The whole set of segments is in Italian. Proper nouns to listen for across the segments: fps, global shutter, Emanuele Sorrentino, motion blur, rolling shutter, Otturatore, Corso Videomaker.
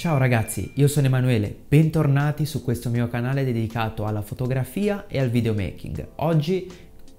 Ciao ragazzi, io sono Emanuele, bentornati su questo mio canale dedicato alla fotografia e al videomaking. Oggi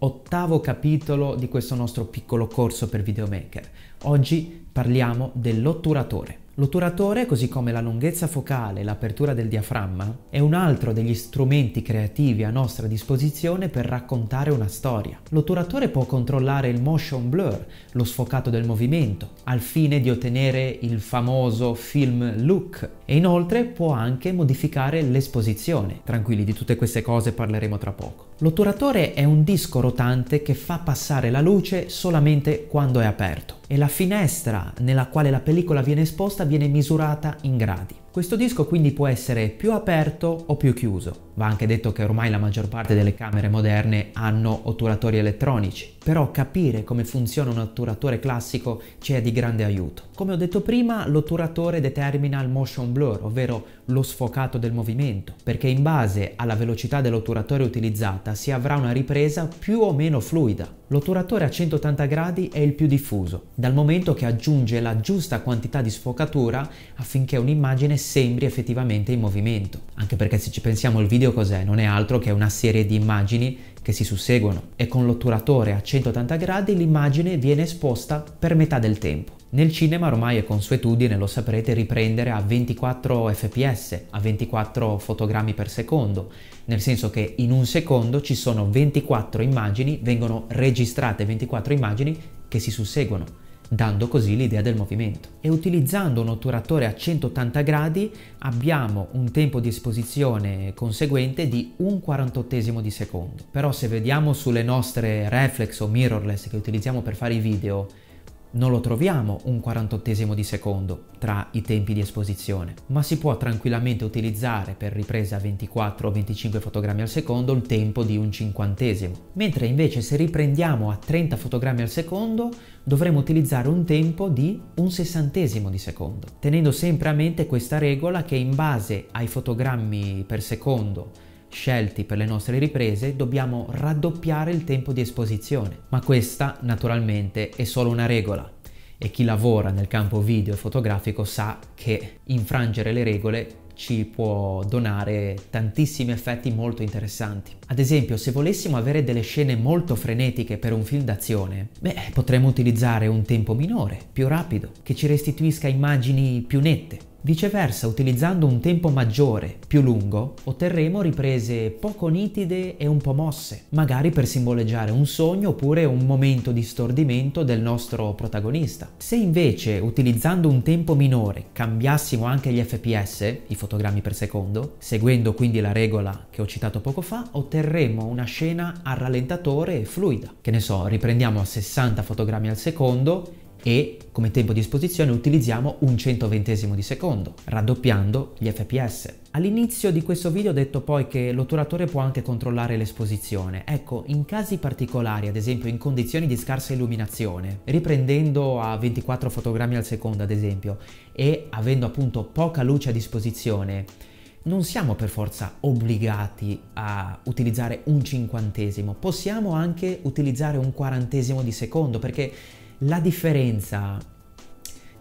8º capitolo di questo nostro piccolo corso per videomaker. Oggi parliamo dell'otturatore. L'otturatore, così come la lunghezza focale e l'apertura del diaframma, è un altro degli strumenti creativi a nostra disposizione per raccontare una storia. L'otturatore può controllare il motion blur, lo sfocato del movimento, al fine di ottenere il famoso film look, e inoltre può anche modificare l'esposizione. Tranquilli, di tutte queste cose parleremo tra poco. L'otturatore è un disco rotante che fa passare la luce solamente quando è aperto, e la finestra nella quale la pellicola viene esposta viene misurata in gradi. Questo disco quindi può essere più aperto o più chiuso. Va anche detto che ormai la maggior parte delle camere moderne hanno otturatori elettronici, però capire come funziona un otturatore classico ci è di grande aiuto. Come ho detto prima, l'otturatore determina il motion blur, ovvero lo sfocato del movimento, perché in base alla velocità dell'otturatore utilizzata si avrà una ripresa più o meno fluida. L'otturatore a 180 gradi è il più diffuso, dal momento che aggiunge la giusta quantità di sfocatura affinché un'immagine sembri effettivamente in movimento. Anche perché, se ci pensiamo, il video cos'è? Non è altro che una serie di immagini che si susseguono, e con l'otturatore a 180 gradi l'immagine viene esposta per metà del tempo. Nel cinema ormai è consuetudine, lo saprete, riprendere a 24 fps, a 24 fotogrammi per secondo, nel senso che in un secondo ci sono 24 immagini, vengono registrate 24 immagini che si susseguono, dando così l'idea del movimento. E utilizzando un otturatore a 180 gradi abbiamo un tempo di esposizione conseguente di 1/48 di secondo. Però se vediamo sulle nostre reflex o mirrorless che utilizziamo per fare i video, non lo troviamo 1/48 di secondo tra i tempi di esposizione, ma si può tranquillamente utilizzare per riprese a 24 o 25 fotogrammi al secondo il tempo di 1/50. Mentre invece se riprendiamo a 30 fotogrammi al secondo dovremo utilizzare un tempo di 1/60 di secondo, tenendo sempre a mente questa regola che in base ai fotogrammi per secondo scelti per le nostre riprese dobbiamo raddoppiare il tempo di esposizione. Ma questa naturalmente è solo una regola, e chi lavora nel campo video e fotografico sa che infrangere le regole ci può donare tantissimi effetti molto interessanti. Ad esempio, se volessimo avere delle scene molto frenetiche per un film d'azione, potremmo utilizzare un tempo minore, più rapido, che ci restituisca immagini più nette. Viceversa, utilizzando un tempo maggiore, più lungo, otterremo riprese poco nitide e un po' mosse, magari per simboleggiare un sogno oppure un momento di stordimento del nostro protagonista. Se invece, utilizzando un tempo minore, cambiassimo anche gli fps, i fotogrammi per secondo, seguendo quindi la regola che ho citato poco fa, otterremo una scena a rallentatore e fluida. Che ne so, riprendiamo a 60 fotogrammi al secondo e come tempo di esposizione utilizziamo 1/120 di secondo, raddoppiando gli fps. All'inizio di questo video ho detto poi che l'otturatore può anche controllare l'esposizione. Ecco, in casi particolari, ad esempio in condizioni di scarsa illuminazione, riprendendo a 24 fotogrammi al secondo ad esempio, e avendo appunto poca luce a disposizione, non siamo per forza obbligati a utilizzare 1/50, possiamo anche utilizzare 1/40 di secondo, perché la differenza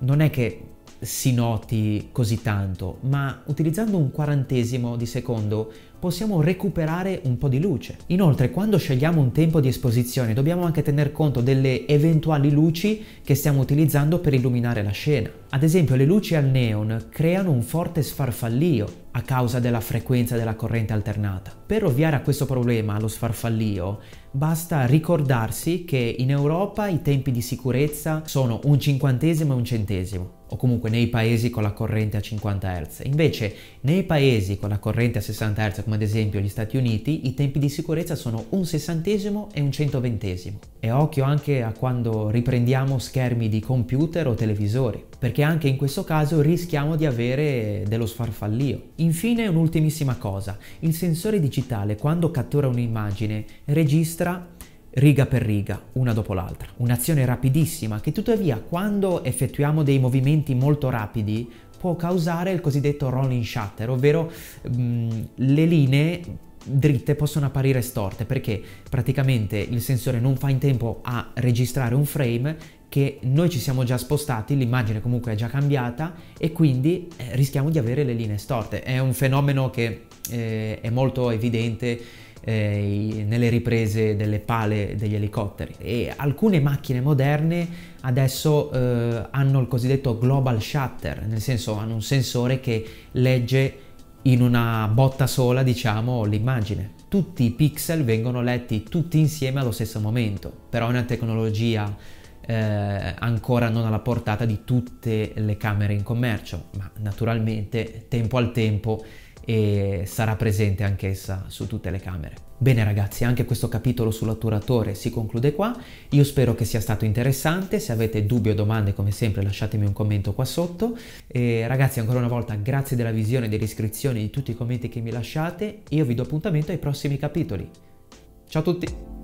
non è che si noti così tanto, ma utilizzando 1/40 di secondo possiamo recuperare un po' di luce. Inoltre, quando scegliamo un tempo di esposizione dobbiamo anche tener conto delle eventuali luci che stiamo utilizzando per illuminare la scena. Ad esempio, le luci al neon creano un forte sfarfallio a causa della frequenza della corrente alternata. Per ovviare a questo problema, allo sfarfallio, basta ricordarsi che in Europa i tempi di sicurezza sono 1/50 e 1/100, o comunque nei paesi con la corrente a 50 Hz. Invece nei paesi con la corrente a 60 Hz, come ad esempio gli Stati Uniti, i tempi di sicurezza sono 1/60 e 1/120. E occhio anche a quando riprendiamo schermi di computer o televisori, perché anche in questo caso rischiamo di avere dello sfarfallio. Infine, un'ultimissima cosa: il sensore digitale, quando cattura un'immagine, registra riga per riga, una dopo l'altra, un'azione rapidissima che tuttavia, quando effettuiamo dei movimenti molto rapidi, può causare il cosiddetto rolling shutter, ovvero le linee dritte possono apparire storte, perché praticamente il sensore non fa in tempo a registrare un frame che noi ci siamo già spostati, l'immagine comunque è già cambiata e quindi rischiamo di avere le linee storte. È un fenomeno che è molto evidente nelle riprese delle pale degli elicotteri, e alcune macchine moderne adesso hanno il cosiddetto global shutter, nel senso hanno un sensore che legge in una botta sola, diciamo, l'immagine. Tutti i pixel vengono letti tutti insieme allo stesso momento, però è una tecnologia ancora non alla portata di tutte le camere in commercio, ma naturalmente tempo al tempo e sarà presente anch'essa su tutte le camere. Bene ragazzi, anche questo capitolo sull'otturatore si conclude qua. Io spero che sia stato interessante. Se avete dubbi o domande, come sempre lasciatemi un commento qua sotto. E ragazzi, ancora una volta grazie della visione, dell'iscrizione, di tutti i commenti che mi lasciate. Io vi do appuntamento ai prossimi capitoli. Ciao a tutti!